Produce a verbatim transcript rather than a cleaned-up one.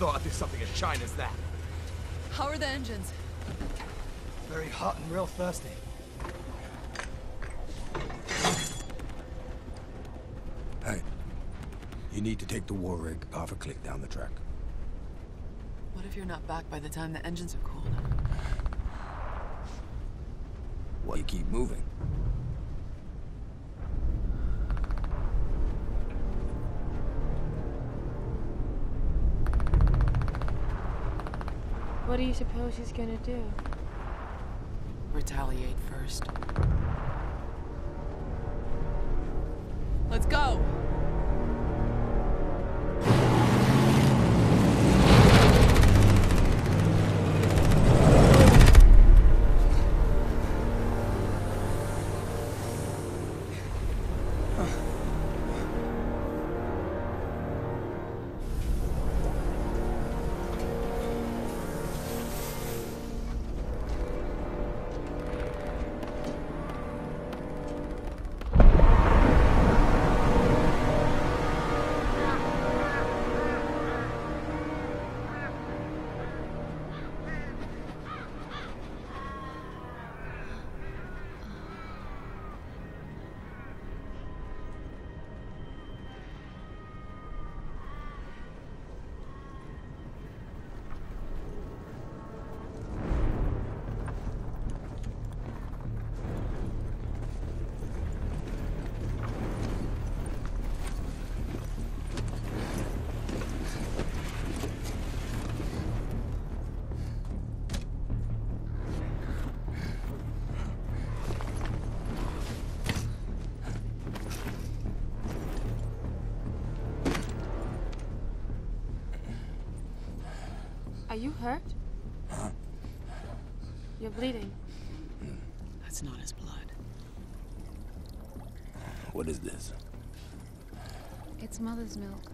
thought there's something as shiny as that. How are the engines? Very hot and real thirsty. Hey, you need to take the war rig off a click down the track. What if you're not back by the time the engines are cooled? Well, you keep moving. What do you suppose he's gonna do? Retaliate first. Let's go! Are you hurt? Huh? You're bleeding. That's not his blood. What is this? It's mother's milk.